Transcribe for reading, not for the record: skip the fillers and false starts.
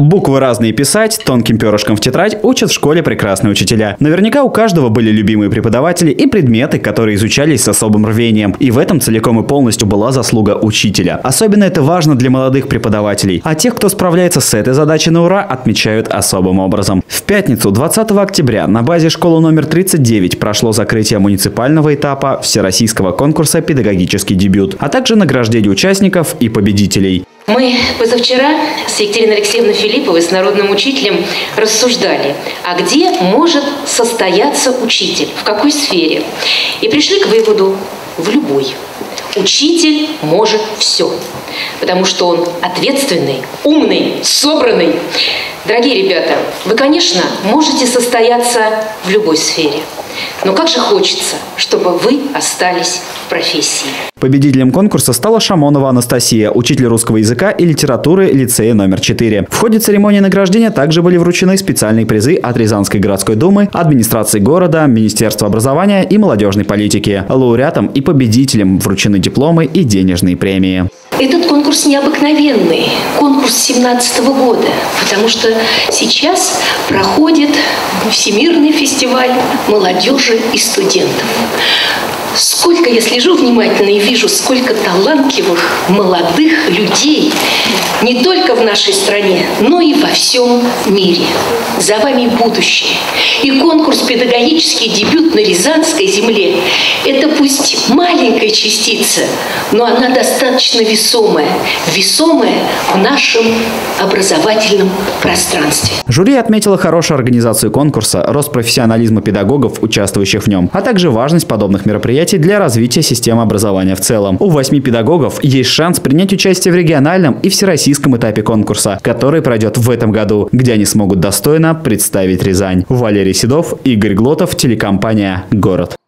Буквы разные писать, тонким перышком в тетрадь учат в школе прекрасные учителя. Наверняка у каждого были любимые преподаватели и предметы, которые изучались с особым рвением. И в этом целиком и полностью была заслуга учителя. Особенно это важно для молодых преподавателей. А тех, кто справляется с этой задачей на ура, отмечают особым образом. В пятницу, 20 октября, на базе школы номер 39 прошло закрытие муниципального этапа всероссийского конкурса «Педагогический дебют», а также награждение участников и победителей. Мы позавчера с Екатериной Алексеевной Филипповой, с народным учителем, рассуждали, а где может состояться учитель, в какой сфере. И пришли к выводу: в любой. Учитель может все, потому что он ответственный, умный, собранный. Дорогие ребята, вы, конечно, можете состояться в любой сфере, но как же хочется, чтобы вы остались в профессии. Победителем конкурса стала Шамонова Анастасия, учитель русского языка и литературы лицея номер 4. В ходе церемонии награждения также были вручены специальные призы от Рязанской городской думы, администрации города, Министерства образования и молодежной политики. Лауреатам и победителям вручены дипломы и денежные премии. Этот конкурс необыкновенный, конкурс 17-го года, потому что сейчас проходит Всемирный фестиваль молодежи и студентов. Сколько я слежу внимательно и вижу, сколько талантливых молодых людей не только в нашей стране, но и во всем мире. За вами будущее. И конкурс «Педагогический дебют» на Рязанской земле – это пусть маленькая частица, но она достаточно весомая. Весомая в нашем образовательном пространстве. Жюри отметило хорошую организацию конкурса, рост профессионализма педагогов, участвующих в нем, а также важность подобных мероприятий для развития системы образования в целом. У 8 педагогов есть шанс принять участие в региональном и всероссийском этапе конкурса, который пройдет в этом году, где они смогут достойно представить Рязань. Валерий Сидов, Игорь Глотов, телекомпания «Город».